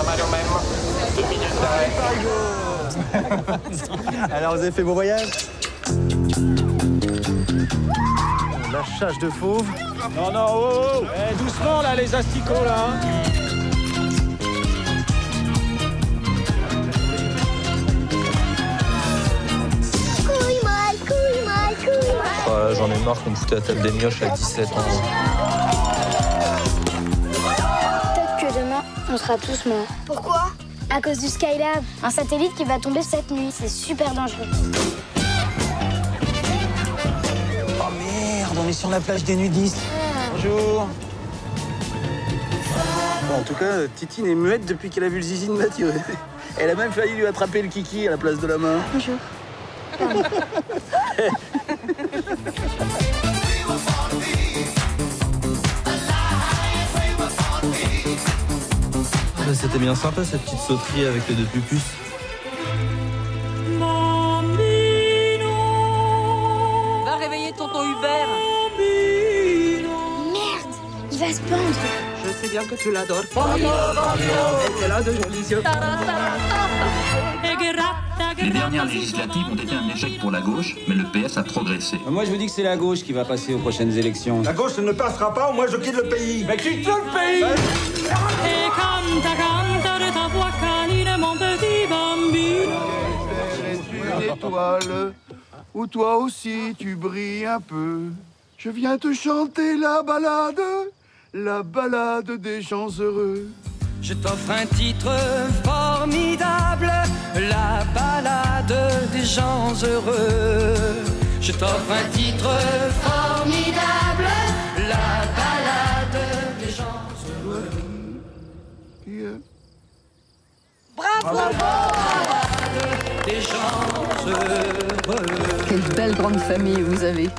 Un mal au même, 2 minutes d'arrêt. Alors, vous avez fait beau voyage? Lâchage de fauve. Non, non, oh, oh. Eh, doucement, là, les asticots, là. Hein. J'en ai marre qu'on me foutait à table des mioches à 17 ans. Peut-être que demain, on sera tous morts. Pourquoi? À cause du Skylab, un satellite qui va tomber cette nuit. C'est super dangereux. Oh merde, on est sur la plage des nudistes. Bonjour. Bon, en tout cas, Titine est muette depuis qu'elle a vu le zizi de Mathieu. Elle a même failli lui attraper le kiki à la place de la main. Bonjour. C'était bien sympa cette petite sauterie avec les 2 pupus. Va réveiller tonton Hubert. Merde, il va se pendre. Je sais bien que tu l'adores. Et qu'elle a de jolis yeux. Les dernières législatives ont été un échec pour la gauche, mais le PS a progressé. Moi, je vous dis que c'est la gauche qui va passer aux prochaines élections. La gauche ne passera pas, ou moi, je quitte le pays. Mais quitte le pays une étoile, où toi aussi, tu brilles un peu. Je viens te chanter la balade des gens heureux. Je t'offre un titre formidable, la balade des gens heureux. Je t'offre un titre formidable, la balade des gens heureux. Yeah. Bravo, bravo, bravo. Des gens heureux. Quelle belle grande famille vous avez.